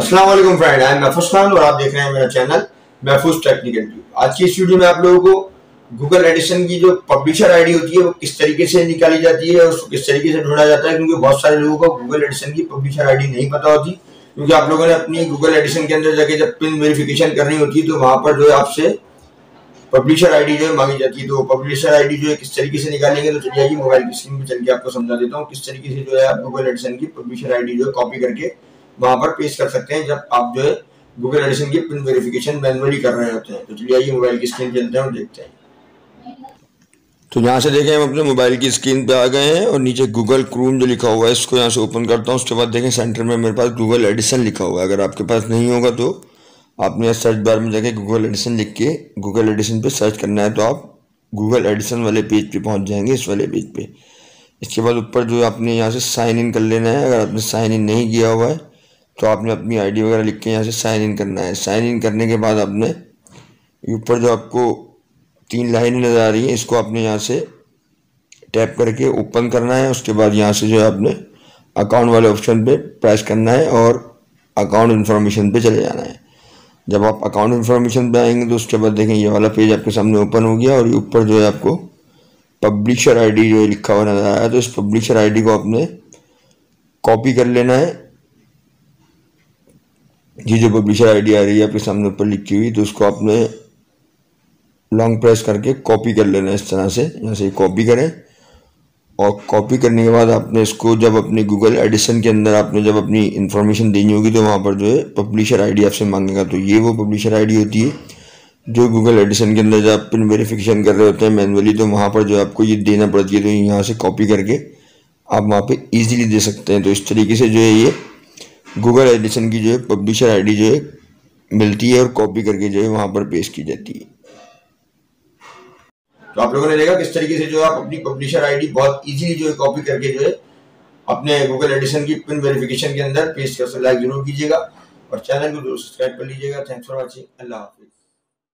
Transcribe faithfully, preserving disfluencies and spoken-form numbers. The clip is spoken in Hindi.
अस्सलाम वालेकुम फ्रेंड, आई एम महफूज खान और आप देख रहे हैं मेरा चैनल महफूज टेक्निकल ट्यूब। आज की इस वीडियो में आप लोगों को गूगल एडिशन की जो पब्लिशर आईडी होती है वो किस तरीके से निकाली जाती है और उसको किस तरीके से ढूंढा जाता है, क्योंकि बहुत सारे लोगों को गूगल एडिशन की पब्लिशर आईडी नहीं पता होती। क्योंकि आप लोगों ने अपनी गूगल एडिशन के अंदर जाके जब पिन वेरिफिकेशन करनी होती है तो वहाँ पर जो है आपसे पब्लिशर आईडी जो है मांगी जाती है। तो पब्लिशर आईडी जो है किस तरीके से निकालेंगे तो चलिए मोबाइल की स्क्रीन पर चल के आपको समझा देता हूँ किस तरीके से जो है आप गूगल एडिशन की पब्लिशर आईडी जो है कॉपी करके वहां पर पेश कर सकते हैं जब आप जो है गूगल एडिशन की पिन वेरिफिकेशन मैनुअली कर रहे होते हैं। तो चलिए आइए मोबाइल की स्क्रीन चलते हैं और देखते हैं। तो यहाँ से देखें हम अपने मोबाइल की स्क्रीन पे आ गए हैं और नीचे गूगल क्रोम जो लिखा हुआ है इसको यहाँ से ओपन करता हूँ। उसके बाद देखें सेंटर में मेरे पास गूगल एडिशन लिखा हुआ है। अगर आपके पास नहीं होगा तो आपने सर्च बार में जाके गूगल एडिशन लिख के गूगल एडिशन पर सर्च करना है तो आप गूगल एडिशन वाले पेज पर पहुँच जाएंगे, इस वाले पेज पर। इसके बाद ऊपर जो है आपने यहाँ से साइन इन कर लेना है। अगर आपने साइन इन नहीं किया हुआ है तो आपने अपनी आईडी वगैरह लिख के यहाँ से साइन इन करना है। साइन इन करने के बाद आपने ऊपर जो आपको तीन लाइनें नज़र आ रही हैं इसको आपने यहाँ से टैप करके ओपन करना है। उसके बाद यहाँ से जो है आपने अकाउंट वाले ऑप्शन पे प्रेस करना है और अकाउंट इन्फॉर्मेशन पे चले जाना है। जब आप अकाउंट इन्फॉर्मेशन पर आएंगे तो उसके बाद देखें ये वाला पेज आपके सामने ओपन हो गया और ऊपर जो है आपको पब्लिशर आई डी जो लिखा हुआ नज़र आया। तो इस पब्लिशर आई डी को आपने कॉपी कर लेना है। ये जो पब्लिशर आईडी आ रही है आपके सामने ऊपर लिखी हुई तो उसको आपने लॉन्ग प्रेस करके कॉपी कर लेना है, इस तरह से यहाँ से कॉपी करें। और कॉपी करने के बाद आपने इसको जब अपने गूगल एडिशन के अंदर आपने जब अपनी इन्फॉर्मेशन देनी होगी तो वहाँ पर जो है पब्लिशर आईडी आपसे मांगेगा। तो ये वो पब्लिशर आईडी होती है जो गूगल एडिशन के अंदर जब आप पिन वेरिफिकेशन कर रहे होते हैं मैनुअली तो वहाँ पर जो आपको ये देना पड़ती है। तो यहाँ से कॉपी करके आप वहाँ पर ईजिली दे सकते हैं। तो इस तरीके से जो है ये गूगल एडिशन की जो है पब्लिशर आईडी जो है मिलती है और कॉपी करके जो है वहाँ पर पेश की जाती है। तो आप लोगों ने देखा किस तरीके से जो आप अपनी पब्लिशर आईडी बहुत इजीली जो है कॉपी करके जो है अपने गूगल एडिशन की पिन वेरिफिकेशन के अंदर पेश कर सकते हैं। लाइक जरूर कीजिएगा और चैनल को जरूर सब्सक्राइब कर लीजिएगा। Thanks for watching. अल्लाह हाफिज।